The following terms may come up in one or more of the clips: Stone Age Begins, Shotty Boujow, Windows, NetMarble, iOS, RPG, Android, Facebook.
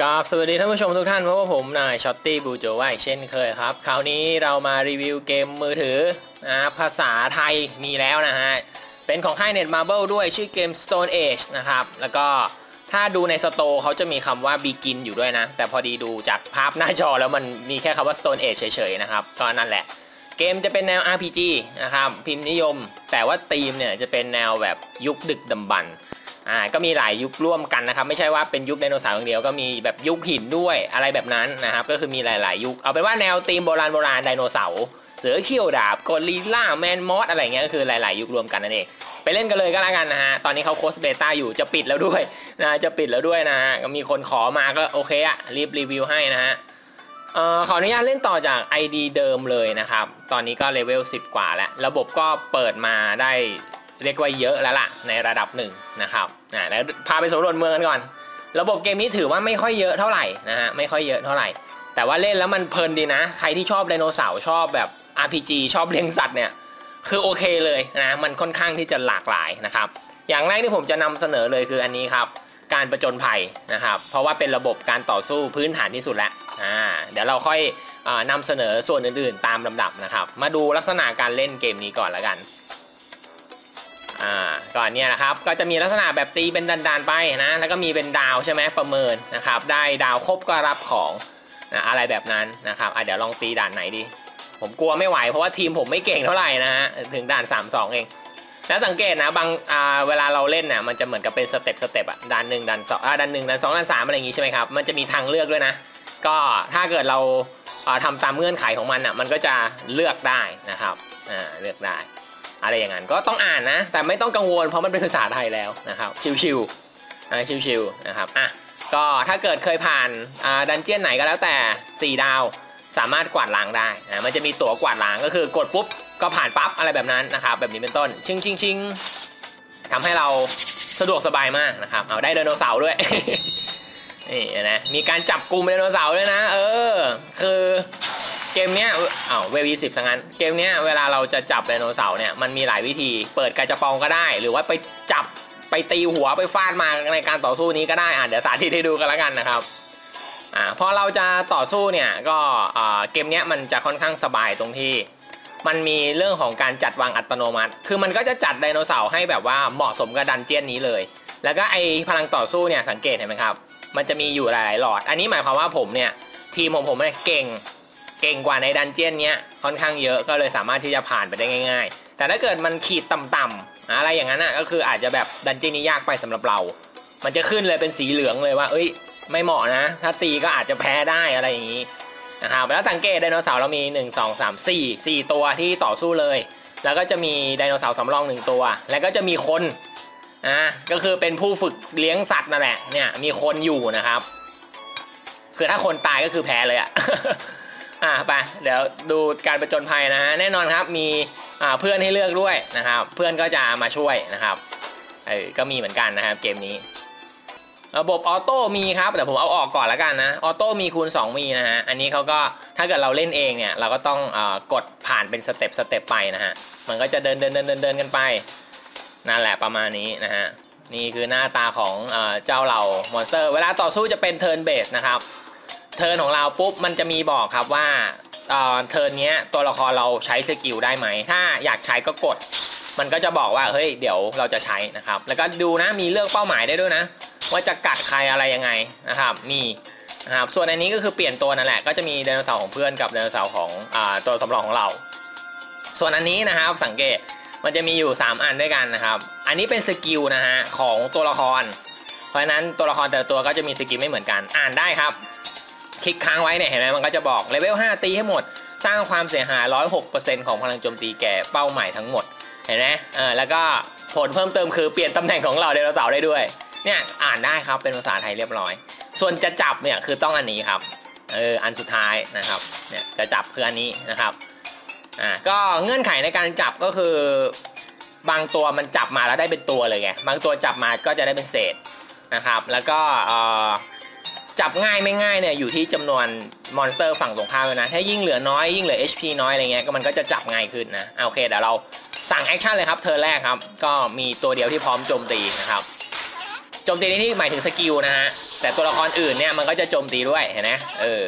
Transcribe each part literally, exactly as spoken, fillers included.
ครับสวัสดีท่านผู้ชมทุกท่านเพราะว่าผมนายช็อตตี้บูโจว่าเช่นเคยครับคราวนี้เรามารีวิวเกมมือถือนะภาษาไทยมีแล้วนะฮะเป็นของค่าย เน็ตมาร์เบิล ด้วยชื่อเกม Stone Age นะครับแล้วก็ถ้าดูในสโตร์เขาจะมีคำว่า Begin อยู่ด้วยนะแต่พอดีดูจากภาพหน้าจอแล้วมันมีแค่คำว่า Stone Age เฉยๆนะครับก็นั่นแหละเกมจะเป็นแนว อาร์ พี จี นะครับพิมพ์นิยมแต่ว่าธีมเนี่ยจะเป็นแนวแบบยุคดึกดำบรรพ์อ่าก็มีหลายยุคร่วมกันนะครับไม่ใช่ว่าเป็นยุคไดโนเสาร์อย่างเดียวก็มีแบบยุคหินด้วยอะไรแบบนั้นนะครับก็คือมีหลายๆยุคเอาเป็นว่าแนวธีมโบราณโบราณไดโนเสาร์เสือเขี้ยวดาบกอริลล่าแมนมอสอะไรเงี้ยก็คือหลายๆยุครวมกันนั่นเองไปเล่นกันเลยก็แล้วกันนะฮะตอนนี้เขาโค้ชเบต้าอยู่จะปิดแล้วด้วยนะจะปิดแล้วด้วยนะฮะมีคนขอมาก็โอเคอะรีบรีวิวให้นะฮะเอ่อขออนุญาตเล่นต่อจาก ไอ ดี เดิมเลยนะครับตอนนี้ก็เลเวลสิบกว่าแล้วระบบก็เปิดมาได้เรียกว่าเยอะแล้วล่ะในระดับหนึ่งนะครับอ่าแล้วพาไปสำรวจเมืองกันก่อนระบบเกมนี้ถือว่าไม่ค่อยเยอะเท่าไหร่นะฮะไม่ค่อยเยอะเท่าไหร่แต่ว่าเล่นแล้วมันเพลินดีนะใครที่ชอบไดโนเสาร์ชอบแบบ อาร์ พี จี ชอบเลี้ยงสัตว์เนี่ยคือโอเคเลยนะมันค่อนข้างที่จะหลากหลายนะครับอย่างแรกที่ผมจะนำเสนอเลยคืออันนี้ครับการประจนภัยนะครับเพราะว่าเป็นระบบการต่อสู้พื้นฐานที่สุดแล้วอ่าเดี๋ยวเราค่อยนำเสนอส่วนอื่นๆตามลำดับนะครับมาดูลักษณะการเล่นเกมนี้ก่อนละกันก่อนเนี่ยนะครับก็จะมีลักษณะแบบตีเป็นดันๆไปนะแล้วก็มีเป็นดาวใช่ไหมประเมินนะครับได้ดาวครบก็รับของนะอะไรแบบนั้นนะครับเดี๋ยวลองตีด่านไหนดีผมกลัวไม่ไหวเพราะว่าทีมผมไม่เก่งเท่าไหร่นะฮะถึงด่าน สามสอง เองแล้วสังเกตนะบางเวลาเราเล่นนะมันจะเหมือนกับเป็นสเต็ปสเต็ปอะด่านหนึ่งด่านสองด่านหนึ่งด่านสองด่านสามอะไรอย่างงี้ใช่ไหมครับมันจะมีทางเลือกด้วยนะก็ถ้าเกิดเราทำตามเงื่อนไขของมันอะมันก็จะเลือกได้นะครับเลือกได้อะไรอย่างนั้นก็ต้องอ่านนะแต่ไม่ต้องกังวลเพราะมันเป็นภาษาไทยแล้วนะครับชิวๆนะชิวๆนะครับอ่ะก็ถ้าเกิดเคยผ่านดันเจี้ยนไหนก็แล้วแต่สี่ดาวสามารถกวาดล้างได้นะมันจะมีตั๋วกวาดล้างก็คือกดปุ๊บก็ผ่านปั๊บอะไรแบบนั้นนะครับแบบนี้เป็นต้นชิงชิงชิงทำให้เราสะดวกสบายมากนะครับเอาได้ไดโนเสาร์ด้วย นี่นะมีการจับกลุ่มไดโนเสาร์ด้วยนะเออคือเกมเนี้ยอ้าวเววีสิบสังงั้นเกมเนี้ยเวลาเราจะจับไดโนเสาร์เนี่ยมันมีหลายวิธีเปิดกระจปองก็ได้หรือว่าไปจับไปตีหัวไปฟาดมาในการต่อสู้นี้ก็ได้อ่ะเดี๋ยวสาธิตให้ดูกันแล้วกันนะครับอ่าพอเราจะต่อสู้เนี่ยก็อ่าเกมเนี้ยมันจะค่อนข้างสบายตรงที่มันมีเรื่องของการจัดวางอัตโนมัติคือมันก็จะจัดไดโนเสาร์ให้แบบว่าเหมาะสมกับดันเจี้ยนนี้เลยแล้วก็ไอพลังต่อสู้เนี่ยสังเกตเห็นไหมครับมันจะมีอยู่หลายๆหลอดอันนี้หมายความว่าผมเนี่ยทีมของผมเนี่ยเก่งเก่งกว่าในดันเจี้ยนเนี้ยค่อนข้างเยอะก็เลยสามารถที่จะผ่านไปได้ง่ายๆแต่ถ้าเกิดมันขีดต่ำๆอะไรอย่างนั้นอ่ะก็คืออาจจะแบบดันเจี้ยนนี้ยากไปสำหรับเรามันจะขึ้นเลยเป็นสีเหลืองเลยว่าเอ้ยไม่เหมาะนะถ้าตีก็อาจจะแพ้ได้อะไรอย่างนี้นะครับแล้วสังเกตไดโนเสาร์เรามีหนึ่ง สอง สาม สี่ สี่ตัวที่ต่อสู้เลยแล้วก็จะมีไดโนเสาร์สำรองหนึ่งตัวแล้วก็จะมีคนอ่ะก็คือเป็นผู้ฝึกเลี้ยงสัตว์นั่นแหละเนี่ยมีคนอยู่นะครับคือถ้าคนตายก็คือแพ้เลยอ่ะ อ่ะไปเดี๋ยวดูการประจนภัยนะฮะแน่นอนครับมีเพื่อนให้เลือกด้วยนะครับเพื่อนก็จะมาช่วยนะครับเออก็มีเหมือนกันนะครับเกมนี้ระบบออโต้มีครับแต่ผมเอาออกก่อนแล้วกันนะออโต้มีคูณสองมีนะฮะอันนี้เขาก็ถ้าเกิดเราเล่นเองเนี่ยเราก็ต้องกดผ่านเป็นสเต็ปสเต็ปไปนะฮะมันก็จะเดินเดินเดินเดินเดินกันไปนั่นแหละประมาณนี้นะฮะนี่คือหน้าตาของเจ้าเหล่ามอนสเตอร์เวลาต่อสู้จะเป็นเทิร์นเบสนะครับเทิร์นของเราปุ๊บมันจะมีบอกครับว่าเทิร์นนี้ตัวละครเราใช้สกิลได้ไหมถ้าอยากใช้ก็กดมันก็จะบอกว่าเฮ้ยเดี๋ยวเราจะใช้นะครับแล้วก็ดูนะมีเลือกเป้าหมายได้ด้วยนะว่าจะกัดใครอะไรยังไงนะครับมีนะครับส่วนอันนี้ก็คือเปลี่ยนตัวนั่นแหละก็จะมีไดโนเสาร์ของเพื่อนกับไดโนเสาร์ของตัวสำรองของเราส่วนอันนี้นะครับสังเกตมันจะมีอยู่สามอันด้วยกันนะครับอันนี้เป็นสกิลนะฮะของตัวละครเพราะฉะนั้นตัวละครแต่ละตัวก็จะมีสกิลไม่เหมือนกันอ่านได้ครับคลิกค้างไว้เนี่ยเห็นไหมมันก็จะบอกเลเวลห้าตีให้หมดสร้างความเสียหาย หนึ่งร้อยหกเปอร์เซ็นต์ ของพลังโจมตีแก่เป้าหมายทั้งหมดเห็นไหมเออแล้วก็ผลเพิ่มเติมคือเปลี่ยนตำแหน่งของเราไดโนเสาร์ได้ด้วยเนี่ยอ่านได้ครับเป็นภาษาไทยเรียบร้อยส่วนจะจับเนี่ยคือต้องอันนี้ครับเอออันสุดท้ายนะครับเนี่ยจะจับคืออันนี้นะครับอ่าก็เงื่อนไขในการจับก็คือบางตัวมันจับมาแล้วได้เป็นตัวเลยไงบางตัวจับมาก็จะได้เป็นเศษนะครับแล้วก็เออจับง่ายไม่ง่ายเนี่ยอยู่ที่จำนวนมอนสเตอร์ฝั่งตรงข้ามนะถ้ายิ่งเหลือน้อยยิ่งเหลือ เอช พี น้อยอะไรเงี้ยก็มันก็จะจับง่ายขึ้นนะโอเคเดี๋ยวเราสั่งแอคชั่นเลยครับเธอแรกครับก็มีตัวเดียวที่พร้อมโจมตีนะครับโจมตีนี้ที่หมายถึงสกิลนะฮะ แต่ตัวละครอื่นเนี่ยมันก็จะโจมตีด้วยเห็นไหมเออ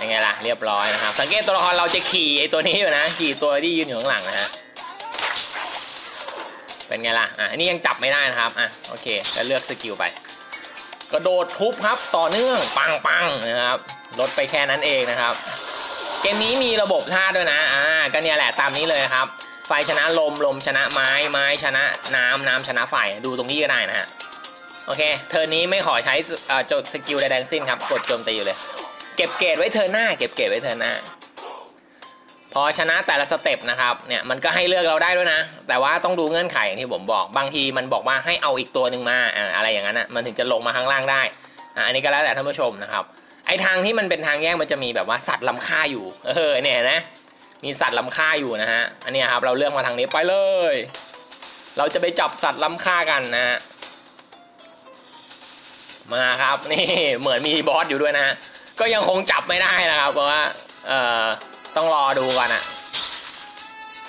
ยังไงล่ะเรียบร้อยนะครับสังเกตตัวละครเราจะขี่ไอตัวนี้อยู่นะขี่ตัวที่ยืนอยู่ข้างหลังนะฮะเป็นไงล่ะอ่ะอันนี้ยังจับไม่ได้นะครับอ่ะโอเคจะเลือกสกิลไปกระโดดทุบครับต่อเนื่องปังปังนะครับลดไปแค่นั้นเองนะครับเกมนี้มีระบบท่าด้วยนะอ่าก็เนี่ยแหละตามนี้เลยครับไฟชนะลมลมชนะไม้ไม้ชนะน้ำน้ำชนะไฟดูตรงนี้ก็ได้นะฮะโอเคเทิร์นนี้ไม่ขอใช้จดสกิลใดๆสิ้นครับกดโจมตีอยู่เลยเก็บเกรดไว้เทิร์นหน้าเก็บเกรดไว้เทิร์นหน้าพอชนะแต่ละสเต็ปนะครับเนี่ยมันก็ให้เลือกเราได้ด้วยนะแต่ว่าต้องดูเงื่อนไขอย่างที่ผมบอกบางทีมันบอกว่าให้เอาอีกตัวหนึ่งมาอะไรอย่างนั้นอ่ะมันถึงจะลงมาข้างล่างได้อันนี้ก็แล้วแต่ท่านผู้ชมนะครับไอ้ทางที่มันเป็นทางแยกมันจะมีแบบว่าสัตว์ล้ำค่าอยู่เออเนี่ยนะมีสัตว์ล้ำค่าอยู่นะฮะอันนี้ครับเราเลือกมาทางนี้ไปเลยเราจะไปจับสัตว์ล้ำค่ากันนะฮะมาครับนี่เหมือนมีบอสอยู่ด้วยนะก็ยังคงจับไม่ได้นะครับเพราะว่าเอ่อต้องรอดูก่อนอ่ะ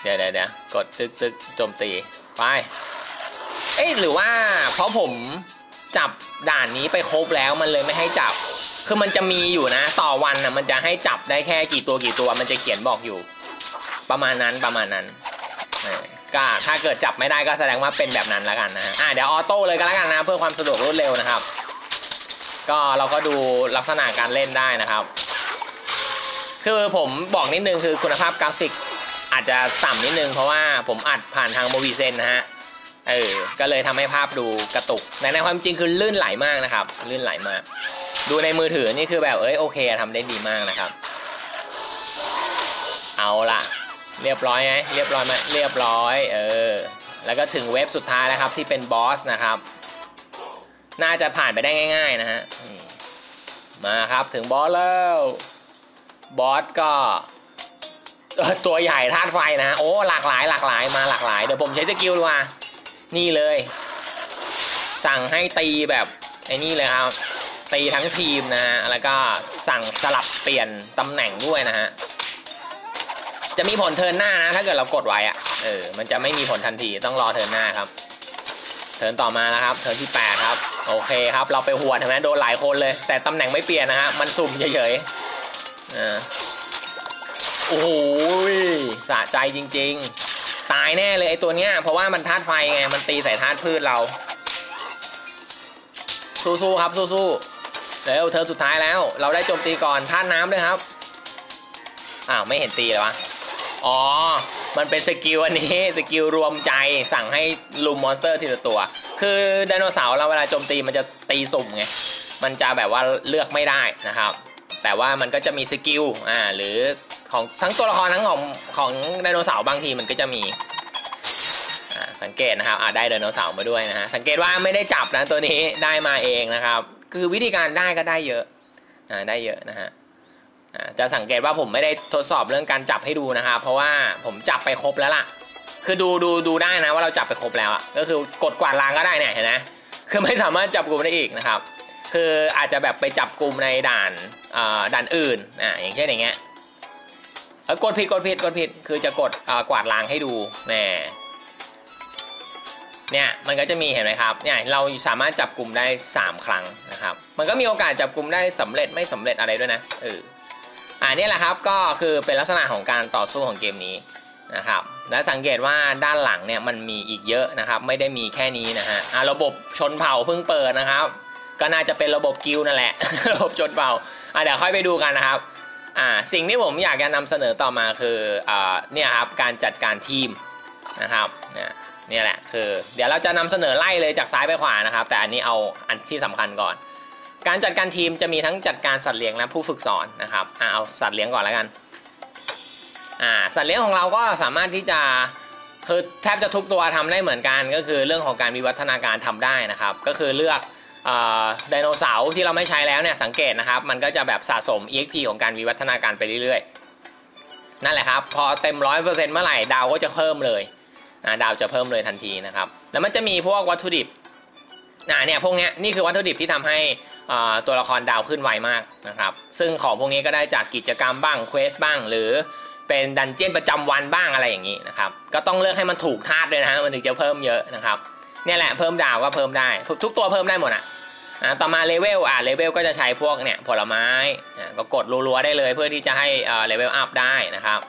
เดี๋ยวเดี๋ยวกดตึกตึกโจมตีไปเอ๊ะหรือว่าเพราะผมจับด่านนี้ไปครบแล้วมันเลยไม่ให้จับคือมันจะมีอยู่นะต่อวันนะมันจะให้จับได้แค่กี่ตัวกี่ตัวมันจะเขียนบอกอยู่ประมาณนั้นประมาณนั้นก็ถ้าเกิดจับไม่ได้ก็แสดงว่าเป็นแบบนั้นแล้วกันนะอ่ะเดี๋ยวออโต้เลยก็แล้วกันนะเพื่อความสะดวกรวดเร็วนะครับก็เราก็ดูลักษณะการเล่นได้นะครับคือผมบอกนิดนึงคือคุณภาพกราฟิกอาจจะต่ำนิดนึงเพราะว่าผมอัดผ่านทางโมบิเซนนะฮะเออก็เลยทำให้ภาพดูกระตุกในในความจริงคือลื่นไหลมากนะครับลื่นไหลมากดูในมือถือนี่คือแบบเอ้ยโอเคทำได้ดีมากนะครับเอาละเรียบร้อยไหมเรียบร้อยไหมเรียบร้อยเออแล้วก็ถึงเว็บสุดท้ายนะครับที่เป็นบอสนะครับน่าจะผ่านไปได้ง่ายๆนะฮะมาครับถึงบอสแล้วบอสก็ตัวใหญ่ธาตุไฟนะโอ้หลากหลายหลากหลายมาหลากหลายเดี๋ยวผมใช้สกิลดีกว่านี่เลยสั่งให้ตีแบบไอ้นี่เลยครับตีทั้งทีมนะฮะแล้วก็สั่งสลับเปลี่ยนตำแหน่งด้วยนะฮะจะมีผลเทิร์นหน้านะถ้าเกิดเรากดไว้อะเออมันจะไม่มีผลทันทีต้องรอเทิร์นหน้าครับเทิร์นต่อมาแล้วครับเทิร์นที่แปดครับโอเคครับเราไปหัวใช่ไหมโดนหลายคนเลยแต่ตำแหน่งไม่เปลี่ยนนะฮะมันสุ่มเฉยๆอ่าโอ้โหสะใจจริงๆตายแน่เลยไอ้ตัวเนี้ยเพราะว่ามันธาตุไฟไงมันตีใส่ธาตุพืชเราสู้ๆครับสู้ๆเดี๋ยวเทิร์นสุดท้ายแล้วเราได้โจมตีก่อนธาตุน้ำด้วยครับอ้าวไม่เห็นตีเลยวะอ๋อมันเป็นสกิลอันนี้สกิลรวมใจสั่งให้ลุมมอนสเตอร์ทีละตัวคือไดโนเสาร์เราเวลาโจมตีมันจะตีสุ่มไงมันจะแบบว่าเลือกไม่ได้นะครับแต่ว่ามันก็จะมีสกิลอ่าหรือของทั้งตัวละครทั้งของของไดโนเสาร์บางทีมันก็จะมีอ่าสังเกตนะครับอ่าได้ไดโนเสาร์มาด้วยนะฮะสังเกตว่าไม่ได้จับนะตัวนี้ได้มาเองนะครับคือวิธีการได้ก็ได้เยอะอ่าได้เยอะนะฮะจะสังเกตว่าผมไม่ได้ทดสอบเรื่องการจับให้ดูนะครับเพราะว่าผมจับไปครบแล้วล่ะคือดูดูดูได้นะว่าเราจับไปครบแล้วอ่ะก็คือกดกวาดล้างก็ได้เนี่ยเห็นไหมคือไม่สามารถจับกลุ่มได้อีกนะครับคืออาจจะแบบไปจับกลุ่มในด่านด่านอื่นอ่ะอย่างเช่นอย่างเงี้ยกดผิดกดผิดกดผิดคือจะกดกวาดล้างให้ดูแน่เนี่ยมันก็จะมีเห็นไหมครับเนี่ยเราสามารถจับกลุ่มได้สามครั้งนะครับมันก็มีโอกาสจับกลุ่มได้สำเร็จไม่สำเร็จอะไรด้วยนะเอออันนี้แหละครับก็คือเป็นลักษณะของการต่อสู้ของเกมนี้นะครับและสังเกตว่าด้านหลังเนี่ยมันมีอีกเยอะนะครับไม่ได้มีแค่นี้นะฮะระบบชนเผ่าเพิ่งเปิดนะครับก็น่าจะเป็นระบบกิลด์นั่นแหละ ระบบชนเผ่าอ่ะเดี๋ยวค่อยไปดูกันนะครับอ่าสิ่งที่ผมอยากจะนำเสนอต่อมาคืออ่าเนี่ยครับการจัดการทีมนะครับเนี่ยเนี่ยแหละคือเดี๋ยวเราจะนำเสนอไล่เลยจากซ้ายไปขวานะครับแต่อันนี้เอาอันที่สำคัญก่อนการจัดการทีมจะมีทั้งจัดการสัตว์เลี้ยงและผู้ฝึกสอนนะครับอ่าเอาสัตว์เลี้ยงก่อนแล้วกันอ่าสัตว์เลี้ยงของเราก็สามารถที่จะคือแทบจะทุกตัวทำได้เหมือนกันก็คือเรื่องของการวิวัฒนาการทำได้นะครับก็คือเลือกไดโนเสาร์ที่เราไม่ใช้แล้วเนี่ยสังเกตนะครับมันก็จะแบบสะสม อี เอ็กซ์ พี ของการวิวัฒนาการไปเรื่อยๆนั่นแหละครับพอเต็ม ร้อยเปอร์เซ็นต์ เมื่อไหร่ดาวก็จะเพิ่มเลยนะดาวจะเพิ่มเลยทันทีนะครับแล้วมันจะมีพวกวัตถุดิบอ่าเนี่ยพวกเนี้ยนี่คือวัตถุดิบที่ทำให้ตัวละครดาวขึ้นไวมากนะครับซึ่งของพวกนี้ก็ได้จากกิจกรรมบ้างเควสบ้างหรือเป็นดันเจี้ยนประจำวันบ้างอะไรอย่างนี้นะครับก็ต้องเลือกให้มันถูกธาตุด้วยนะมันถึงจะเพิ่มเยอะนะครับเนี่ยแหละเพิ่มดาวก็เพิ่มได้ทุกตัวเพิ่มได้หมดอ่ะ ต่อมาเลเวลอ่าเลเวลก็จะใช้พวกเนี่ยผลไม้ก็กดรัวๆได้เลยเพื่อที่จะให้เลเวลอัพได้นะครับ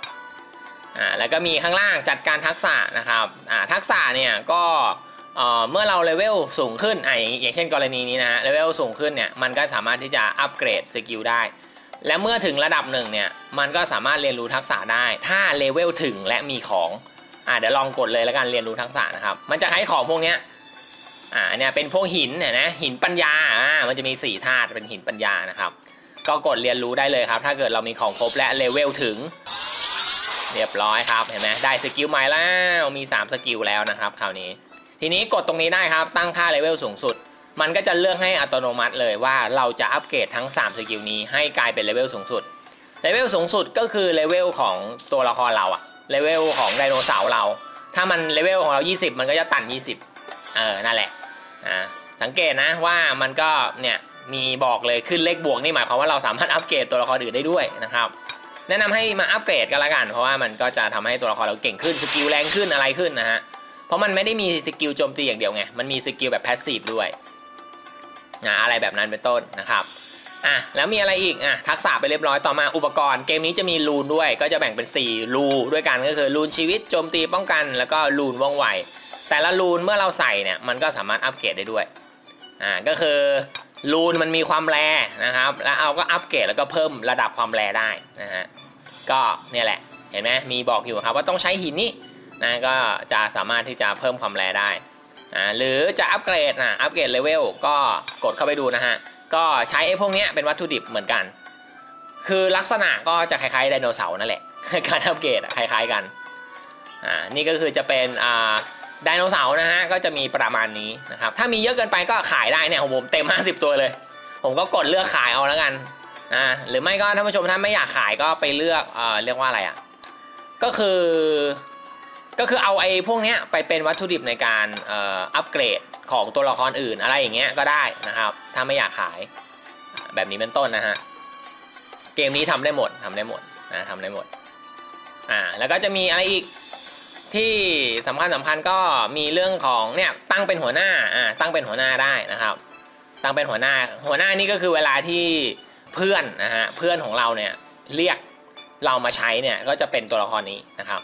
อ่าแล้วก็มีข้างล่างจัดการทักษะนะครับอ่าทักษะเนี่ยก็เมื่อเราเลเวลสูงขึ้นอ่าอย่างเช่นกรณีนี้นะเลเวลสูงขึ้นเนี่ยมันก็สามารถที่จะอัปเกรดสกิลได้และเมื่อถึงระดับหนึ่งเนี่ยมันก็สามารถเรียนรู้ทักษะได้ถ้าเลเวลถึงและมีของอ่าเดี๋ยวลองกดเลยแล้วกันเรียนรู้ทักษะนะครับมันจะให้ของพวกเนี้ยอ่าเนี่ยเป็นพวกหินเนี่ยนะหินปัญญาอ่ามันจะมีสี่ธาตุเป็นหินปัญญานะครับก็กดเรียนรู้ได้เลยครับถ้าเกิดเรามีของครบและเลเวลถึงเรียบร้อยครับเห็นไหมได้สกิลใหม่แล้วมีสามสกิลแล้วนะครับคราวนี้ทีนี้กดตรงนี้ได้ครับตั้งค่าเลเวลสูงสุดมันก็จะเลือกให้อัตโนมัติเลยว่าเราจะอัปเกรดทั้งสามสกิลนี้ให้กลายเป็นเลเวลสูงสุดเลเวลสูงสุดก็คือเลเวลของตัวละครเราอะเลเวลของไดโนเสาร์เราถ้ามันเลเวลของเรายี่สิบมันก็จะตันยี่สิบเออนั่นแหละอ่าสังเกตนะว่ามันก็เนี่ยมีบอกเลยขึ้นเลขบวกนี่หมายความว่าเราสามารถอัปเกรดตัวละครอื่นได้ด้วยนะครับแนะนำให้มาอัปเกรดกันละกันเพราะว่ามันก็จะทำให้ตัวละครเราเก่งขึ้นสกิลแรงขึ้นอะไรขึ้นนะฮะเพราะมันไม่ได้มีสกิลโจมตีอย่างเดียวไงมันมีสกิลแบบแพสซีฟด้วยนะอะไรแบบนั้นเป็นต้นนะครับอ่ะแล้วมีอะไรอีกอ่ะทักษะไปเรียบร้อยต่อมาอุปกรณ์เกมนี้จะมีรูนด้วยก็จะแบ่งเป็นสี่รูด้วยกันก็คือรูนชีวิตโจมตีป้องกันแล้วก็รูนว่องไวแต่ละรูนเมื่อเราใส่เนี่ยมันก็สามารถอัปเกรดได้ด้วยอ่าก็คือรูนมันมีความแรงนะครับแล้วเอาก็อัปเกรดแล้วก็เพิ่มระดับความแรงได้นะฮะก็เนี่ยแหละเห็นไหมมีบอกอยู่ครับว่าต้องใช้หินนี้นะก็จะสามารถที่จะเพิ่มความแรงได้อ่าหรือจะอัปเกรดนะอัปเกรดเลเวลก็กดเข้าไปดูนะฮะก็ใช้ไอ้พวกนี้เป็นวัตถุดิบเหมือนกันคือลักษณะก็จะคล้ายๆไดโนเสาร์นั่นแหละการอัปเกรดคล้ายๆกันอ่านี่ก็คือจะเป็นอ่าไดโนเสาร์นะฮะก็จะมีประมาณนี้นะครับถ้ามีเยอะเกินไปก็ขายได้เนี่ยผมเต็มห้าสิบตัวเลยผมก็กดเลือกขายเอาแล้วกันอ่าหรือไม่ก็ท่านผู้ชมท่านไม่อยากขายก็ไปเลือกเอ่อเรียกว่าอะไรอ่ะก็คือก็คือเอาไอ้พวกเนี้ยไปเป็นวัตถุดิบในการเอ่ออัปเกรดของตัวละครอื่นอะไรอย่างเงี้ยก็ได้นะครับถ้าไม่อยากขายแบบนี้เป็นต้นนะฮะเกมนี้ทำได้หมดทำได้หมดนะทำได้หมดอ่าแล้วก็จะมีอะไรอีกที่สำคัญสำคัญก็มีเรื่องของเนี่ยตั้งเป็นหัวหน้าอ่าตั้งเป็นหัวหน้าได้นะครับตั้งเป็นหัวหน้าหัวหน้านี่ก็คือเวลาที่เพื่อนนะฮะเพื่อนของเราเนี่ยเรียกเรามาใช้เนี่ยก็จะเป็นตัวละครนี้นะครับ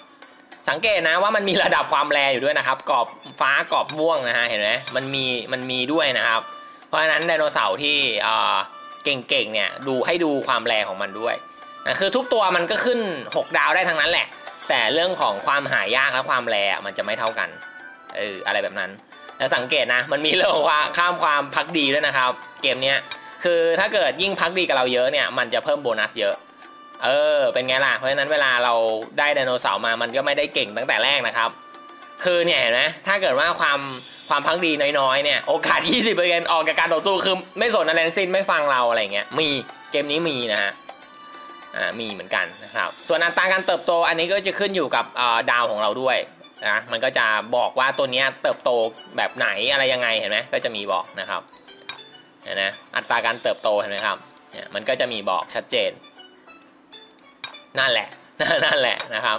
สังเกตนะว่ามันมีระดับความแรงอยู่ด้วยนะครับกรอบฟ้ากรอบม่วงนะฮะเห็นไหมมันมีมันมีด้วยนะครับเพราะฉะนั้นไดโนเสาร์ที่เอ่อเก่งๆเนี่ยดูให้ดูความแรงของมันด้วยนะคือทุกตัวมันก็ขึ้นหกดาวได้ทั้งนั้นแหละแต่เรื่องของความหายากและความแรงมันจะไม่เท่ากันเอออะไรแบบนั้นแล้วสังเกตนะมันมีเรื่องว่าข้ามความพักดีด้วยนะครับเกมเนี้ยคือถ้าเกิดยิ่งพักดีกับเราเยอะเนี่ยมันจะเพิ่มโบนัสเยอะเออเป็นไงล่ะเพราะฉะนั้นเวลาเราได้ไดโนเสาร์มามันก็ไม่ได้เก่งตั้งแต่แรกนะครับคือเนี่ยเห็นไหมถ้าเกิดว่าความความพักดีน้อยๆเนี่ยโอกาส ยี่สิบเปอร์เซ็นต์ ออกจากการต่อสู้คือไม่สนอะไรทั้งสิ้นไม่ฟังเราอะไรเงี้ยมีเกมนี้มีนะฮะอ่ามีเหมือนกันนะครับส่วนอัตราการเติบโตอันนี้ก็จะขึ้นอยู่กับดาวของเราด้วยนะมันก็จะบอกว่าตัวนี้เติบโตแบบไหนอะไรยังไงเห็นไหมก็จะมีบอกนะครับเห็นไหมอัตราการเติบโตเห็นไหมครับเนี่ยมันก็จะมีบอกชัดเจนนั่นแหละนั่นแหละนะครับ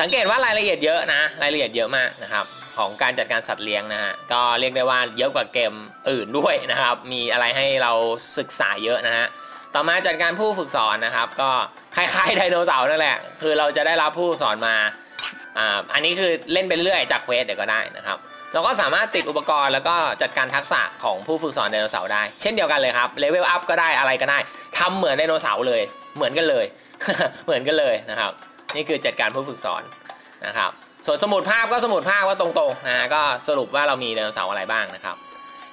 สังเกตว่ารายละเอียดเยอะนะรายละเอียดเยอะมากนะครับของการจัดการสัตว์เลี้ยงนะฮะก็เรียกได้ว่าเยอะกว่าเกมอื่นด้วยนะครับมีอะไรให้เราศึกษาเยอะนะฮะต่อมาจัดการผู้ฝึกสอนนะครับก็คล้ายๆไดโนเสาร์นั่นแหละคือเราจะได้รับผู้สอนมาอ่าอันนี้คือเล่นเป็นเรื่อยจากเวทเดี๋ยวก็ได้นะครับเราก็สามารถติดอุปกรณ์แล้วก็จัดการทักษะของผู้ฝึกสอนไดโนเสาร์ได้เช่นเดียวกันเลยครับเลเวลอัพก็ได้อะไรก็ได้ทำเหมือนไดโนเสาร์เลยเหมือนกันเลย เหมือนกันเลยนะครับนี่คือจัดการผู้ฝึกสอนนะครับส่วนสมุดภาพก็สมุดภาพว่าตรงๆนะก็สรุปว่าเรามีไดโนเสาร์อะไรบ้างนะครับ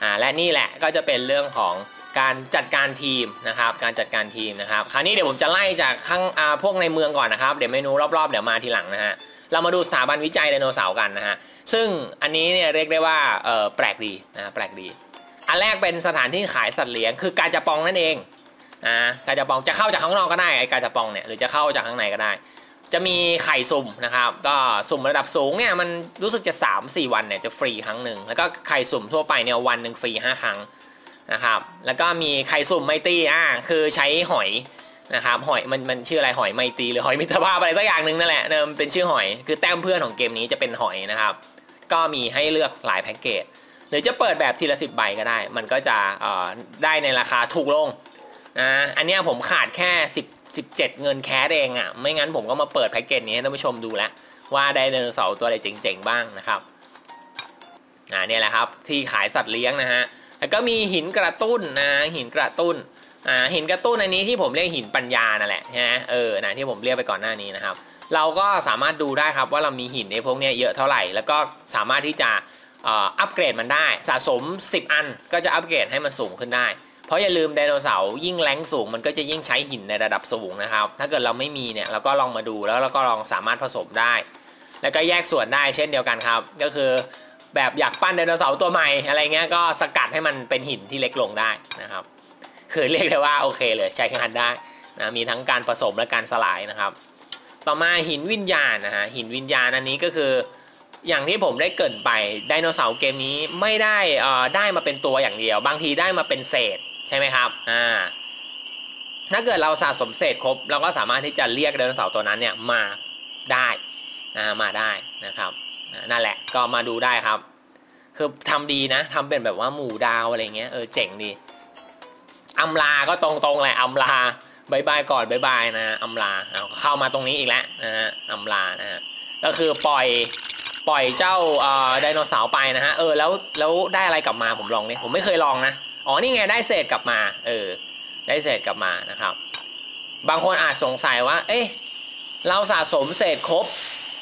อ่าและนี่แหละก็จะเป็นเรื่องของการจัดการทีมนะครับการจัดการทีมนะครับคราวนี้เดี๋ยวผมจะไล่จากข้างพวกในเมืองก่อนนะครับเดี๋ยวเมนูรอบๆเดี๋ยวมาทีหลังนะฮะเรามาดูสถาบันวิจัยไดโนเสาร์กันนะฮะซึ่งอันนี้เนี่ยเรียกได้ว่าเออแปลกดีนะแปลกดีอันแรกเป็นสถานที่ขายสัตว์เลี้ยงคือกาจาปองนั่นเองนะกาจาปองจะเข้าจากข้างนอกก็ได้ไอ้กาจาปองเนี่ยหรือจะเข้าจากข้างในก็ได้จะมีไข่สุ่มนะครับก็สุ่มระดับสูงเนี่ยมันรู้สึกจะ สามถึงสี่ วันเนี่ยจะฟรีครั้งหนึ่งแล้วก็ไข่สุ่มทั่วไปเนี่ยวันหนึ่งฟรีห้าครั้งนะครับแล้วก็มีไข่สุ่มไมตีอ่าคือใช้หอยนะครับหอยมันมันชื่ออะไรหอยไมตีหรือหอยมิตรภาพอะไรสักอย่างหนึ่งนั่นแหละเดิมเป็นชื่อหอยคือแต้มเพื่อนของเกมนี้จะเป็นหอยนะครับก็มีให้เลือกหลายแพ็กเกจ หรือจะเปิดแบบทีละสิบใบก็ได้มันก็จะได้ในราคาถูกลงนะอันนี้ผมขาดแค่สิบ สิบเจ็ดเงินแคสเองอ่ะไม่งั้นผมก็มาเปิดแพ็กเกจนี้ให้ท่านผู้ชมดูแล้วว่าได้ไดโนเสาร์ตัวอะไรเจ๋งๆบ้างนะครับอ่าเนี่ยแหละครับที่ขายสัตว์เลี้ยงนะฮะแล้วก็มีหินกระตุ้นนะหินกระตุ้นอ่าหินกระตุ้นอันนี้ที่ผมเรียกหินปัญญานั่นแหละนะเออนะที่ผมเรียกไปก่อนหน้านี้นะครับเราก็สามารถดูได้ครับว่าเรามีหินในพวกนี้เยอะเท่าไหร่แล้วก็สามารถที่จะอัปเกรดมันได้สะสมสิบอันก็จะอัปเกรดให้มันสูงขึ้นได้เพราะอย่าลืมไดโนเสาร์ยิ่งแรงสูงมันก็จะยิ่งใช้หินในระดับสูงนะครับถ้าเกิดเราไม่มีเนี่ยเราก็ลองมาดูแล้วเราก็ลองสามารถผสมได้แล้วก็แยกส่วนได้เช่นเดียวกันครับก็คือแบบอยากปั้นไดโนเสาร์ตัวใหม่อะไรเงี้ยก็สกัดให้มันเป็นหินที่เล็กลงได้นะครับคือเรียกได้ว่าโอเคเลยใช้งานได้นะมีทั้งการผสมและการสลายนะครับต่อมาหินวิญญาณนะฮะหินวิญญาณอันนี้ก็คืออย่างที่ผมได้เกริ่นไปไดโนเสาร์เกมนี้ไม่ได้เอ่อได้มาเป็นตัวอย่างเดียวบางทีได้มาเป็นเศษใช่ไหมครับอ่าถ้าเกิดเราสะสมเศษครบเราก็สามารถที่จะเรียกไดโนเสาร์ตัวนั้นเนี่ยมาได้อ่ามาได้นะครับนั่นแหละก็มาดูได้ครับคือทำดีนะทำเป็นแบบว่าหมู่ดาวอะไรเงี้ยเออเจ๋งดีอัมลาก็ตรงๆแหละอัมลาบายบายก่อนบายบายนะอัมลาเอาเข้ามาตรงนี้อีกแล้วนะฮะอัมลานะฮะก็คือปล่อยปล่อยเจ้าไดโนเสาร์ไปนะฮะเออแล้วแล้วได้อะไรกลับมาผมลองเนี่ยผมไม่เคยลองนะอ๋อนี่ไงได้เศษกลับมาเออได้เศษกลับมานะครับบางคนอาจสงสัยว่าเอ๊ะเราสะสมเศษครบ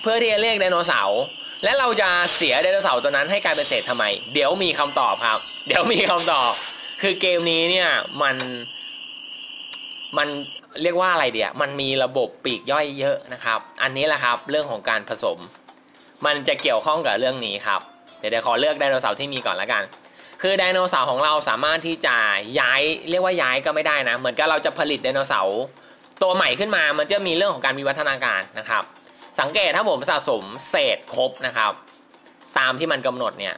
เพื่อที่จะเรียกไดโนเสาร์และเราจะเสียไดโนเสาร์ตัวนั้นให้กลายเป็นเศษทำไมเดี๋ยวมีคำตอบครับเดี๋ยวมีคำตอบคือเกมนี้เนี่ยมันมันเรียกว่าอะไรเดี๋ยวมันมีระบบปีกย่อยเยอะนะครับอันนี้แหละครับเรื่องของการผสมมันจะเกี่ยวข้องกับเรื่องนี้ครับเดี๋ยวขอเลือกไดโนเสาร์ที่มีก่อนละกันคือไดโนเสาร์ของเราสามารถที่จะย้ายเรียกว่าย้ายก็ไม่ได้นะเหมือนกับเราจะผลิตไดโนเสาร์ตัวใหม่ขึ้นมามันจะมีเรื่องของการวิวัฒนาการนะครับสังเกตถ้าผมสะสมเศษครบนะครับตามที่มันกำหนดเนี่ย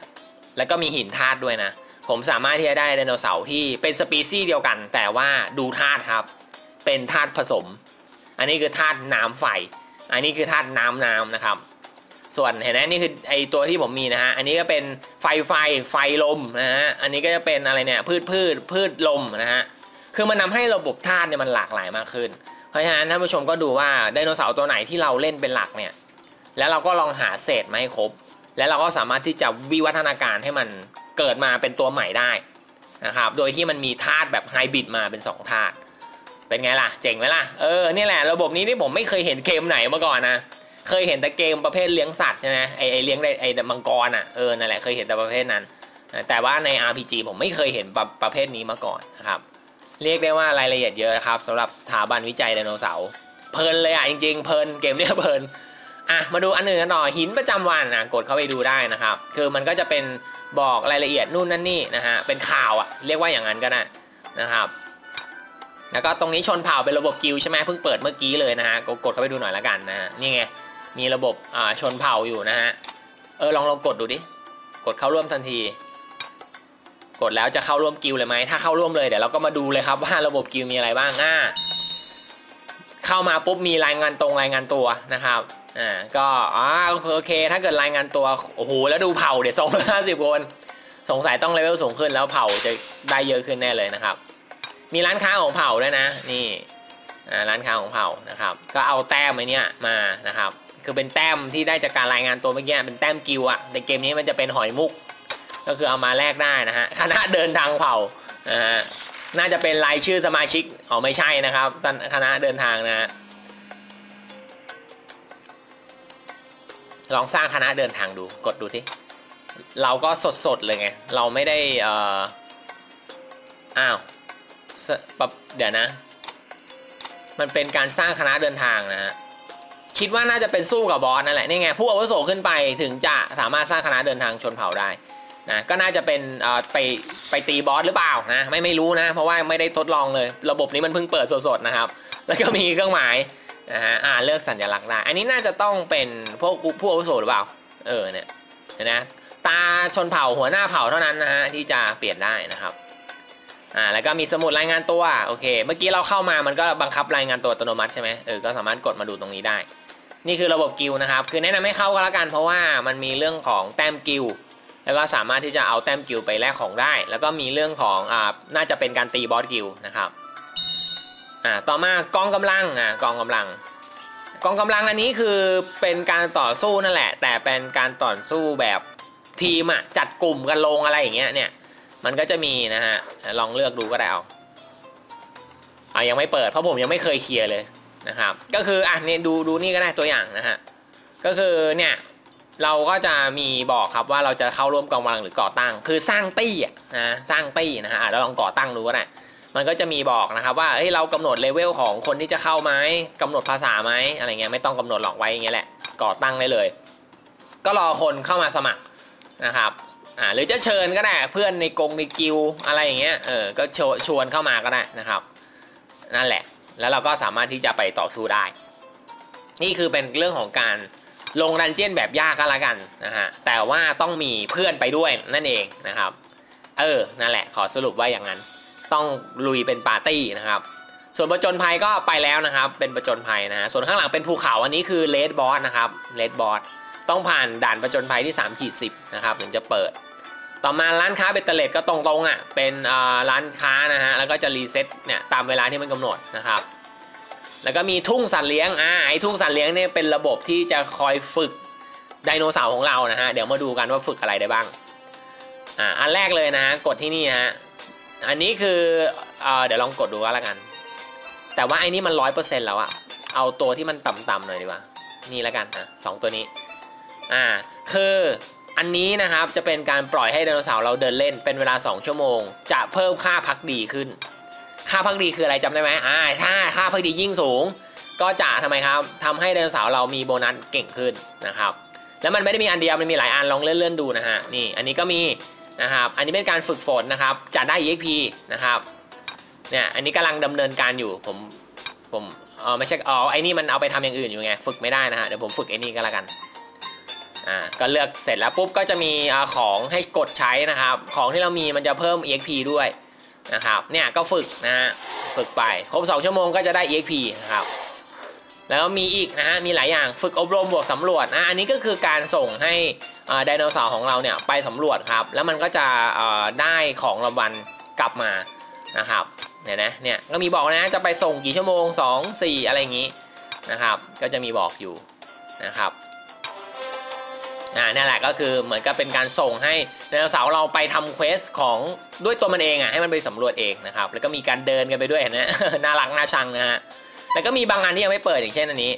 แล้วก็มีหินธาตุด้วยนะผมสามารถที่จะได้ไดโนเสาร์ที่เป็นสปีซี่เดียวกันแต่ว่าดูธาตุครับเป็นธาตุผสมอันนี้คือธาตุน้ำไฟอันนี้คือธาตุน้ำน้ำนะครับส่วนเห็นไหมนี่คือไอตัวที่ผมมีนะฮะอันนี้ก็เป็นไฟไฟไฟลมนะฮะอันนี้ก็จะเป็นอะไรเนี่ยพืชพืชพืชลมนะฮะคือมันทำให้ระบบธาตุเนี่ยมันหลากหลายมากขึ้นเพราะฉะนั้นท่านผู้ชมก็ดูว่าไดโนเสาร์ตัวไหนที่เราเล่นเป็นหลักเนี่ยแล้วเราก็ลองหาเศษมาให้ครบแล้วเราก็สามารถที่จะวิวัฒนาการให้มันเกิดมาเป็นตัวใหม่ได้นะครับโดยที่มันมีธาตุแบบไฮบริดมาเป็นสองธาตุเป็นไงล่ะเจ๋งไหมล่ะเออนี่แหละระบบนี้ที่ผมไม่เคยเห็นเกมไหนมาก่อนนะเคยเห็นแต่เกมประเภทเลี้ยงสัตว์ใช่ไหมไอไอเลี้ยงได้ไอมังกรอ่ะเออนั่นแหละเคยเห็นแต่ประเภทนั้นแต่ว่าใน อาร์ พี จี ผมไม่เคยเห็นประประเภทนี้มาก่อนนะครับเรียกได้ว่ารายละเอียดเยอะครับสำหรับสถาบันวิจัยไดโนเสาร์เพลินเลยอ่ะจริงๆเพลินเกมเนี้ยเพลินอ่ะมาดูอันหนึ่งกันหน่อยหินประจำวันนะกดเข้าไปดูได้นะครับคือมันก็จะเป็นบอกรายละเอียดนู่นนั่นนี่นะฮะเป็นข่าวอ่ะเรียกว่าอย่างนั้นก็ได้นะครับแล้วก็ตรงนี้ชนเผ่าเป็นระบบกิลใช่ไหมเพิ่งเปิดเมื่อกี้เลยนะฮะก็กดเข้าไปดูหน่อยละกันนะฮะนี่ไงมีระบบอ่าชนเผ่าอยู่นะฮะเออลองลองกดดูดิกดเข้าร่วมทันทีกดแล้วจะเข้าร่วมกิลเลยไหมถ้าเข้าร่วมเลยเดี๋ยวเราก็มาดูเลยครับว่าระบบกิลมีอะไรบ้างอ่าเข้ามาปุ๊บมีรายงานตรงรายงานตัวนะครับอ่าก็อ๋อโอเคถ้าเกิดรายงานตัวโอ้โหแล้วดูเผ่าเดี๋ยวสองร้อยห้าสิบคนสงสัยต้องเลเวลสูงขึ้นแล้วเผ่าจะได้เยอะขึ้นแน่เลยนะครับมีร้านค้าของเผ่าด้วยนะนี่อ่าร้านค้าของเผ่านะครับก็เอาแต้มไอ้นี่มานะครับคือเป็นแต้มที่ได้จากการรายงานตัวเมื่อกี้เป็นแต้มกิลอะในเกมนี้มันจะเป็นหอยมุกก็คือเอามาแลกได้นะฮะคณะเดินทางเผ่านะฮะน่าจะเป็นรายชื่อสมาชิกอ๋อไม่ใช่นะครับคณะเดินทางนะฮะลองสร้างคณะเดินทางดูกดดูสิเราก็สดสดเลยไงเราไม่ได้เอ่ออ้าวเดี๋ยวนะมันเป็นการสร้างคณะเดินทางนะฮะคิดว่าน่าจะเป็นสู้กับบอสนั่นแหละนี่ไงผู้อาวุโสขึ้นไปถึงจะสามารถสร้างคณะเดินทางชนเผ่าได้นะก็น่าจะเป็นไปไปตีบอสหรือเปล่านะไม่ไม่รู้นะเพราะว่าไม่ได้ทดลองเลยระบบนี้มันเพิ่งเปิดสดๆนะครับแล้วก็มีเครื่องหมายนะฮะอ่าเลือกสัญลักษณ์ได้อันนี้น่าจะต้องเป็นพวกผู้อาวุโสหรือเปล่าเออเนี่ยนะตาชนเผ่าหัวหน้าเผ่าเท่านั้นนะฮะที่จะเปลี่ยนได้นะครับอ่าแล้วก็มีสมุดรายงานตัวโอเคเมื่อกี้เราเข้ามามันก็บังคับรายงานตัวอัตโนมัติใช่ไหมเออก็สามารถกดมาดูตรงนี้ได้นี่คือระบบกิลนะครับคือแนะนำให้เข้าก็แล้วกันเพราะว่ามันมีเรื่องของแต้มกิล แล้วก็สามารถที่จะเอาแต้มกิลไปแลกของได้แล้วก็มีเรื่องของอ่าน่าจะเป็นการตีบอสกิลนะครับอ่าต่อมากองกำลังอ่ากองกำลังกองกำลังอันนี้คือเป็นการต่อสู้นั่นแหละแต่เป็นการต่อสู้แบบทีมอ่ะจัดกลุ่มกันลงอะไรอย่างเงี้ยเนี่ยมันก็จะมีนะฮะลองเลือกดูก็ได้เอาอ่ายังไม่เปิดเพราะผมยังไม่เคยเคลียร์เลยนะครับก็คืออ่ะเนี่ยดูดูนี่ก็ได้ตัวอย่างนะฮะก็คือเนี่ยเราก็จะมีบอกครับว่าเราจะเข้าร่วมกองกำลังหรือก่อตั้งคือสร้างตี้นะสร้างตี้นะฮะเราลองก่อตั้งดูก็ได้มันก็จะมีบอกนะครับว่าเฮ้ยเรากำหนดเลเวลของคนที่จะเข้าไหมกำหนดภาษาไหมอะไรเงี้ยไม่ต้องกำหนดหรอกไว้อย่างเงี้ยแหละก่อตั้งได้เลยก็รอคนเข้ามาสมัครนะครับอ่าหรือจะเชิญก็ได้เพื่อนในกงในกิลอะไรอย่างเงี้ยเออก็ชวนเข้ามาก็ได้นะครับนั่นแหละแล้วเราก็สามารถที่จะไปต่อสู้ได้นี่คือเป็นเรื่องของการลงดันเจี้ยนแบบยากก็แล้วกันนะฮะแต่ว่าต้องมีเพื่อนไปด้วยนั่นเองนะครับเออนั่นแหละขอสรุปว่าอย่างนั้นต้องลุยเป็นปาร์ตี้นะครับส่วนประจนภัยก็ไปแล้วนะครับเป็นประจนภัยนะส่วนข้างหลังเป็นภูเขาอันนี้คือเลดบอสนะครับเลดบอสต้องผ่านด่านประจนภัยที่ สามขีดสิบ นะครับถึงจะเปิดต่อมาร้านค้าเบตเตอร์เลดก็ตรงๆอ่ะเป็นร้านค้านะฮะแล้วก็จะรีเซ็ตเนี่ยตามเวลาที่มันกำหนดนะครับแล้วก็มีทุ่งสัตว์เลี้ยงอ่าไอ้ทุ่งสัตว์เลี้ยงเนี่ยเป็นระบบที่จะคอยฝึกไดโนเสาร์ของเรานะฮะเดี๋ยวมาดูกันว่าฝึกอะไรได้บ้างอ่าอันแรกเลยนะฮะกดที่นี่ฮะอันนี้คือเอ่อเดี๋ยวลองกดดูก็แล้วกันแต่ว่าไอ้นี่มันร้อยเปอร์เซ็นต์แล้วอะเอาตัวที่มันต่ำๆหน่อยดีกว่านี่แล้วกันนะสองตัวนี้อ่าคืออันนี้นะครับจะเป็นการปล่อยให้ไดโนเสาร์เราเดินเล่นเป็นเวลาสองชั่วโมงจะเพิ่มค่าพักดีขึ้นค่าพักดีคืออะไรจำได้ไหมอ่าถ้าค่าพักดียิ่งสูงก็จะทำไมครับทำให้ไดโนเสาร์เรามีโบนัสเก่งขึ้นนะครับแล้วมันไม่ได้มีอันเดียวมันมีหลายอันลองเลื่อนๆดูนะฮะนี่อันนี้ก็มีนะครับอันนี้เป็นการฝึกฝนนะครับจะได้ อี เอ็กซ์ พี นะครับเนี่ยอันนี้กำลังดำเนินการอยู่ผมผมเออไม่ใช่อ๋อไอ้นี่มันเอาไปทำอย่างอื่นอยู่ไงฝึกไม่ได้นะฮะเดี๋ยวผมฝึกไอ้นี่ก็แล้วกันอ่าก็เลือกเสร็จแล้วปุ๊บก็จะมีของให้กดใช้นะครับของที่เรามีมันจะเพิ่ม อี เอ็กซ์ พี ด้วยนะครับเนี่ยก็ฝึกนะฮะฝึกไปครบสองชั่วโมงก็จะได้ อี เอ็กซ์ พี นะครับแล้วมีอีกนะฮะมีหลายอย่างฝึกอบรมบวกสำรวจนะอันนี้ก็คือการส่งให้ไดโนเสาร์ของเราเนี่ยไปสำรวจครับแล้วมันก็จะได้ของรางวัลกลับมานะครับเนี่ยนะเนี่ยก็มีบอกนะจะไปส่งกี่ชั่วโมงสอง สี่อะไรอย่างนี้นะครับก็จะมีบอกอยู่นะครับอ่านั่นแหละก็คือเหมือนกับเป็นการส่งให้ไดโนเสาร์เราไปทำเควสของด้วยตัวมันเองอ่ะให้มันไปสำรวจเองนะครับแล้วก็มีการเดินกันไปด้วยเห็นไหม น่ารักน่าชังนะฮะแล้วก็มีบางงานที่ยังไม่เปิดอย่างเช่นอันนี้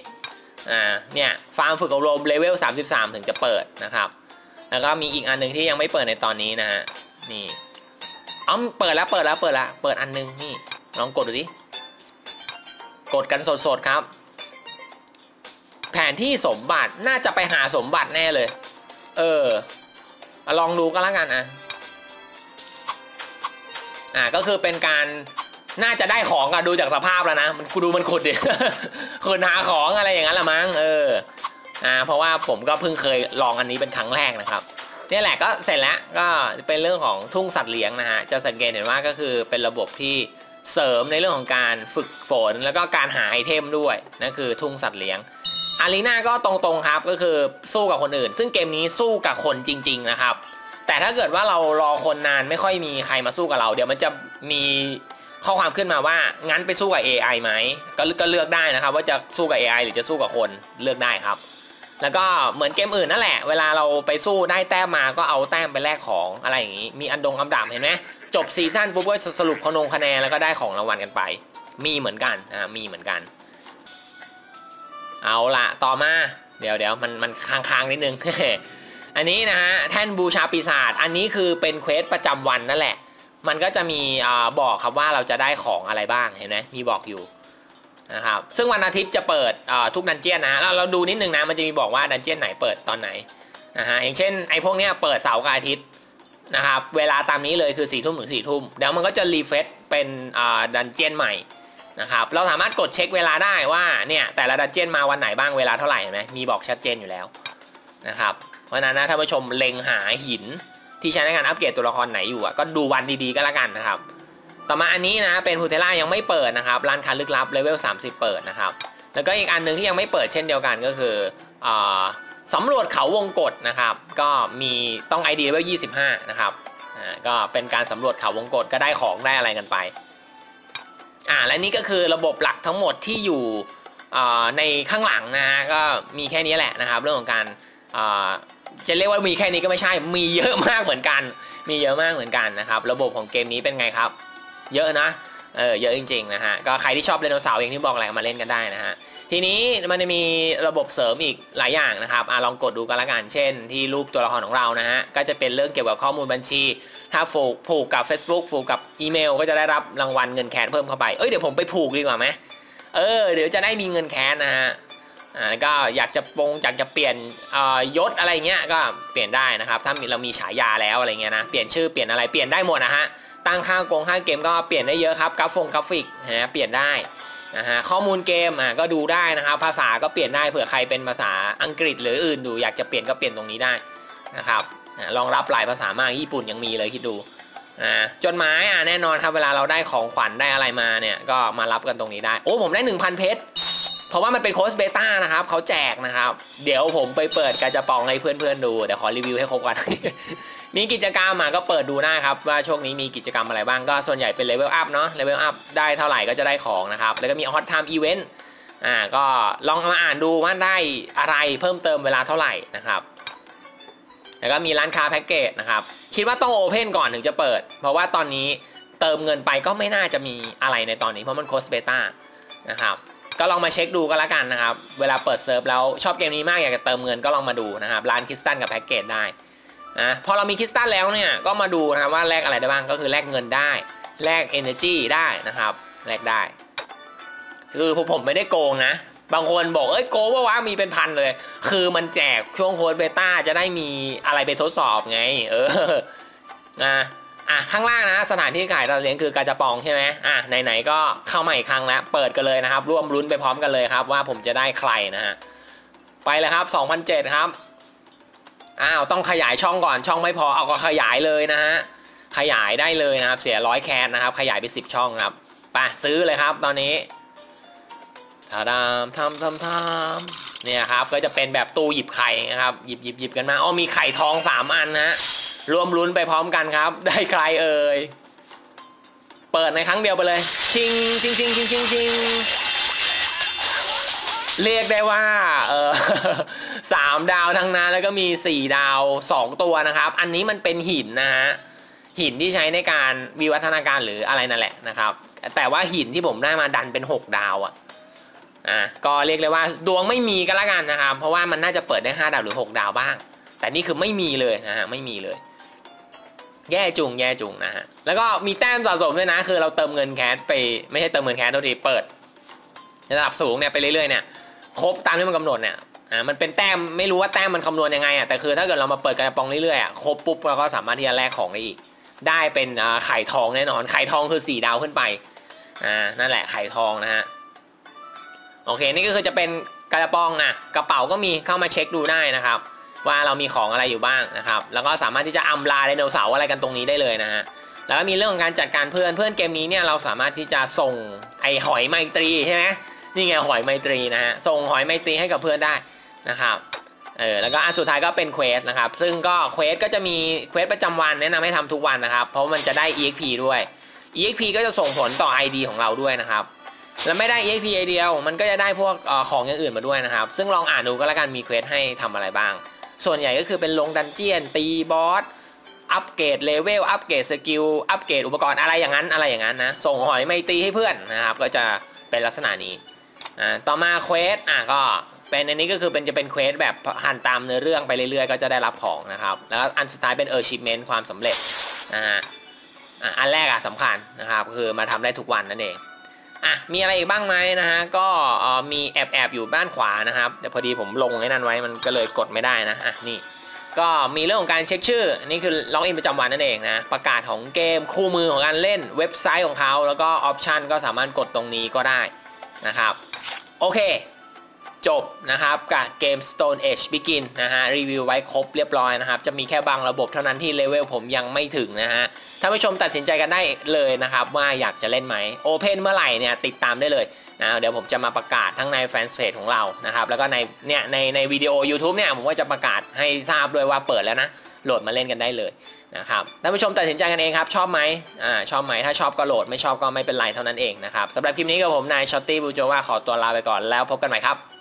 อ่าเนี่ยฟาร์มฝึกอบรมเลเวลสามสิบสามถึงจะเปิดนะครับแล้วก็มีอีกอันนึงที่ยังไม่เปิดในตอนนี้นะฮะนี่อ๋อเปิดแล้วเปิดแล้วเปิดแล้วเปิดอันนึงนี่ลองกดดูดิกดกันสดๆครับแผนที่สมบัติน่าจะไปหาสมบัติแน่เลยเออลองดูก็แล้วกันอ่ะอ่าก็คือเป็นการน่าจะได้ของกันดูจากสภาพแล้วนะมันดูมันขุดดิ ขุดหาของอะไรอย่างนั้นละมั้งเอออ่าเพราะว่าผมก็เพิ่งเคยลองอันนี้เป็นครั้งแรกนะครับนี่แหละก็เสร็จแล้วก็เป็นเรื่องของทุ่งสัตว์เลี้ยงนะฮะจะสังเกตเห็นว่าก็คือเป็นระบบที่เสริมในเรื่องของการฝึกฝนแล้วก็การหาไอเทมด้วยนั่นคือทุ่งสัตว์เลี้ยงอารีนาก็ตรงๆครับก็คือสู้กับคนอื่นซึ่งเกมนี้สู้กับคนจริงๆนะครับแต่ถ้าเกิดว่าเรารอคนนานไม่ค่อยมีใครมาสู้กับเราเดี๋ยวมันจะมีข้อความขึ้นมาว่างั้นไปสู้กับ เอ ไอ ไหมก็ก็เลือกได้นะครับว่าจะสู้กับ เอ ไอ หรือจะสู้กับคนเลือกได้ครับแล้วก็เหมือนเกมอื่นนั่นแหละเวลาเราไปสู้ได้แต้มมาก็เอาแต้มไปแลกของอะไรอย่างนี้มีอันดงอันดาบเห็นไหมจบซีซั่นปุ๊บก็สรุปคะแนนคะแนนแล้วก็ได้ของรางวัลกันไปมีเหมือนกันอ่ามีเหมือนกันเอาละต่อมาเดี๋ยวเดี๋ยวมันมันค้างค้างนิดนึง อันนี้นะฮะแท่นบูชาปีศาจอันนี้คือเป็นเควสประจำวันนั่นแหละมันก็จะมีบอกครับว่าเราจะได้ของอะไรบ้างเห็นไหมมีบอกอยู่นะครับซึ่งวันอาทิตย์จะเปิดทุกดันเจี้ยนนะเราเราดูนิดนึงนะมันจะมีบอกว่าดันเจี้ยนไหนเปิดตอนไหนนะฮะอย่างเช่นไอ้พวกเนี้ยเปิดเสาร์กับอาทิตย์นะครับเวลาตามนี้เลยคือสี่ทุ่มถึงสี่ทุ่มเดี๋ยวมันก็จะรีเฟรชเป็นดันเจี้ยนใหม่นะครับเราสามารถกดเช็คเวลาได้ว่าเนี่ยแต่ละดันเจี้ยนมาวันไหนบ้างเวลาเท่าไหร่เห็นไหมมีบอกชัดเจนอยู่แล้วนะครับเพราะนั้นนะท่านผู้ชมเล็งหาหินที่ใช้ในการอัปเกรดตัวละครไหนอยู่อ่ะก็ดูวันดีๆก็แล้วกันนะครับต่อมาอันนี้นะเป็นพูเทล่ายังไม่เปิดนะครับร้านค้าลึกลับเลเวลสามสิบเปิดนะครับแล้วก็อีกอันหนึ่งที่ยังไม่เปิดเช่นเดียวกันก็คือ สำรวจเขาวงกฏนะครับก็มีต้อง ไอ ดี เลเวลยี่สิบห้านะครับอ่าก็เป็นการสำรวจเขาวงกฏก็ได้ของได้อะไรกันไปอ่าและนี่ก็คือระบบหลักทั้งหมดที่อยู่ในข้างหลังนะฮะก็มีแค่นี้แหละนะครับเรื่องของการจะเรียกว่ามีแค่นี้ก็ไม่ใช่มีเยอะมากเหมือนกันมีเยอะมากเหมือนกันนะครับระบบของเกมนี้เป็นไงครับเยอะนะเออเยอะจริงๆนะฮะก็ใครที่ชอบไดโนเสาร์เองที่บอกอะไรมาเล่นกันได้นะฮะทีนี้มันจะมีระบบเสริมอีกหลายอย่างนะครับอ่ะลองกดดูกันละกันเช่นที่รูปตัวละครของเรานะฮะก็จะเป็นเรื่องเกี่ยวกับข้อมูลบัญชีถ้าผูกกับ Facebook ผูกกับอีเมลก็จะได้รับรางวัลเงินแคชเพิ่มเข้าไปเอ้ยเดี๋ยวผมไปผูกดีกว่าไหมเออเดี๋ยวจะได้มีเงินแคชนะฮะอ่าก็อยากจะปงอยากจะเปลี่ยนอ่ายศอะไรเงี้ยก็เปลี่ยนได้นะครับถ้าเรามีฉายาแล้วอะไรเงี้ยนะเปลี่ยนชื่อเปลี่ยนอะไรเปลี่ยนได้หมดนะฮะตั้งค่ากงค่าเกมก็เปลี่ยนได้เยอะครับกราฟงกราฟิกนะเปลี่ยนได้นะฮะข้อมูลเกมอ่ะก็ดูได้นะครับภาษาก็เปลี่ยนได้เผื่อใครเป็นภาษาอังกฤษหรืออื่นดูอยากจะเปลี่ยนก็เปลี่ยนตรงนี้ได้นะครับรองรับหลายภาษามากญี่ปุ่นยังมีเลยคิดดูอ่าจดหมายอ่ะแน่นอนครับเวลาเราได้ของขวัญได้อะไรมาเนี่ยก็มารับกันตรงนี้ได้โอ้ผมได้ หนึ่งพัน เพชรเพราะว่ามันเป็นโค้ชเบต้านะครับเขาแจกนะครับเดี๋ยวผมไปเปิดกระจะปองให้เพื่อนๆดูแต่ขอรีวิวให้ครบก่อน มีกิจกรรมมาก็เปิดดูได้ครับว่าช่วงนี้มีกิจกรรมอะไรบ้างก็ส่วนใหญ่เป็นเลเวลอัพเนาะเลเวลอัพได้เท่าไหร่ก็จะได้ของนะครับแล้วก็มีฮอตไทม์อีเวนต์อ่าก็ลองมาอ่านดูว่าได้อะไรเพิ่มเติมเวลาเท่าไหร่นะครับแล้วก็มีร้านค้าแพ็กเกจนะครับคิดว่าต้องโอเพนก่อนถึงจะเปิดเพราะว่าตอนนี้เติมเงินไปก็ไม่น่าจะมีอะไรในตอนนี้เพราะมันโค้ชเบต้านะครับก็ลองมาเช็คดูก็แล้วกันนะครับเวลาเปิดเซิร์ฟแล้วชอบเกมนี้มากอยากจะเติมเงินก็ลองมาดูนะครับร้านคริสตัลกับแพ็กเกจได้นะพอเรามีคริสตัลแล้วเนี่ยก็มาดูนะครับว่าแลกอะไรได้บ้างก็คือแลกเงินได้แลก Energy ได้นะครับแลกได้คือผมผมไม่ได้โกงนะบางคนบอกเอ้ยโกงว่าว่ามีเป็นพันเลยคือมันแจกช่วงโค้ดเบต้าจะได้มีอะไรไปทดสอบไงเออนะอ่ะข้างล่างนะสถานที่ขายตอนเลี้ยงคือกาจาปองใช่ไหมอ่ะไหนๆก็เข้ามาอีกครั้งแล้วเปิดกันเลยนะครับร่วมลุ้นไปพร้อมกันเลยครับว่าผมจะได้ใครนะฮะไปเลยครับ สองพันเจ็ด ครับอ้าวต้องขยายช่องก่อนช่องไม่พอเอาก็ขยายเลยนะฮะขยายได้เลยนะครับเสียร้อยแคสนะครับขยายไปสิบช่องครับไปซื้อเลยครับตอนนี้ทำทำทำทำเนี่ยครับก็จะเป็นแบบตู้หยิบไข่นะครับหยิบหยิบหยิบกันมาอ๋อมีไข่ทองสามอันนะฮะร่วมลุ้นไปพร้อมกันครับได้ใครเอ่ยเปิดในครั้งเดียวไปเลยชิงชิงชิงชิงชิงชิงเรียกได้ว่าเออสามดาวทั้งนั้นแล้วก็มีสี่ดาวสองตัวนะครับอันนี้มันเป็นหินนะฮะหินที่ใช้ในการวิวัฒนาการหรืออะไรนั่นแหละนะครับแต่ว่าหินที่ผมได้มาดันเป็นหกดาวอ่ะอ่ะก็เรียกเลยว่าดวงไม่มีก็แล้วกันนะครับเพราะว่ามันน่าจะเปิดได้ห้าดาวหรือหกดาวบ้างแต่นี่คือไม่มีเลยนะฮะไม่มีเลยแย่จุงแย่จุงนะฮะแล้วก็มีแต้มสะสมด้วยนะคือเราเติมเงินแคสไปไม่ใช่เติมเงินแคสเท่าที่เปิดระดับสูงเนี่ยไปเรื่อยๆเนี่ยครบตามที่มันกำหนดเนี่ยอ่ามันเป็นแต้มไม่รู้ว่าแต้มมันคำนวณยังไงอ่ะแต่คือถ้าเกิดเรามาเปิดกระป๋องเรื่อยๆอ่ะครบปุ๊บเราก็สามารถที่จะแลกของได้อีกได้เป็นอ่าไข่ทองแน่นอนไข่ทองคือสี่ดาวขึ้นไปอ่านั่นแหละไข่ทองนะฮะโอเคนี่ก็คือจะเป็นกระป๋องนะกระเป๋าก็มีเข้ามาเช็คดูได้นะครับว่าเรามีของอะไรอยู่บ้างนะครับแล้วก็สามารถที่จะอำลาไดโนเสาร์อะไรกันตรงนี้ได้เลยนะฮะแล้วก็มีเรื่องของการจัดการเพื่อนเพื่อนเกมนี้เนี่ยเราสามารถที่จะส่งไอหอยไมตรีใช่ไหมนี่ไงหอยไมตรีนะฮะส่งหอยไมตรีให้กับเพื่อนได้นะครับเออแล้วก็อันสุดท้ายก็เป็นเควสนะครับซึ่งก็เควสก็จะมีเควสประจำวันแนะนำให้ทำทุกวันนะครับเพราะมันจะได้ อี เอ็กซ์ พี ด้วย อี เอ็กซ์ พี ก็จะส่งผลต่อ ไอ ดี ของเราด้วยนะครับแล้วไม่ได้ อี เอ็กซ์ พี เดียวมันก็จะได้พวกของอย่างอื่นมาด้วยนะครับซึ่งลองอ่านดูก็แล้วกันมีเควสให้ทำอะไรบ้างส่วนใหญ่ก็คือเป็นลงดันเจียนตีบอสอัปเกรดเลเวลอัปเกรดสกิลอัปเกรดอุปกรณ์อะไรอย่างนั้นอะไรอย่างนั้นนะส่งหอยไมตรีให้เพื่อนนะครับก็จะเป็นลักษณะนี้อ่าต่อมาเควสอ่ะก็เป็นอันนี้ก็คือเป็นจะเป็นเควสแบบหันตามเนื้อเรื่องไปเรื่อยๆก็จะได้รับของนะครับแล้วอันสุดท้ายเป็น achievement ความสำเร็จนะฮะอ่ะอันแรกอ่ะสำคัญนะครับคือมาทำได้ทุกวันนั่นเองอ่ะมีอะไรอีกบ้างไหมนะฮะก็มีแอบแอบอยู่ด้านขวานะครับแต่พอดีผมลงไอ้นั่นไว้มันก็เลยกดไม่ได้นะอ่ะนี่ก็มีเรื่องของการเช็คชื่อนี่คือล็อกอินประจำวันนั่นเองนะประกาศของเกมคู่มือของการเล่นเว็บไซต์ของเขาแล้วก็ออปชันก็สามารถกดตรงนี้ก็ได้นะครับโอเคจบนะครับกับเกม Stone Age Begin นะฮะรีวิวไว้ครบเรียบร้อยนะครับจะมีแค่บางระบบเท่านั้นที่เลเวลผมยังไม่ถึงนะฮะท่านผู้ชมตัดสินใจกันได้เลยนะครับว่าอยากจะเล่นไหมโอเพนเมื่อไหร่เนี่ยติดตามได้เลย นะเดี๋ยวผมจะมาประกาศทั้งในแฟนเพจของเรานะครับแล้วก็ในเนี่ยในในวิดีโอ YouTube เนี่ยผมก็จะประกาศให้ทราบด้วยว่าเปิดแล้วนะโหลดมาเล่นกันได้เลยนะครับท่านผู้ชมตัดสินใจกันเองครับชอบไหมอ่าชอบไหมถ้าชอบก็โหลดไม่ชอบก็ไม่เป็นไรเท่านั้นเองนะครับสำหรับคลิปนี้กับผมนายช็อตตี้บูโจวาขอตัวลาไปก่อนแล้วพบกันใหม่ครับ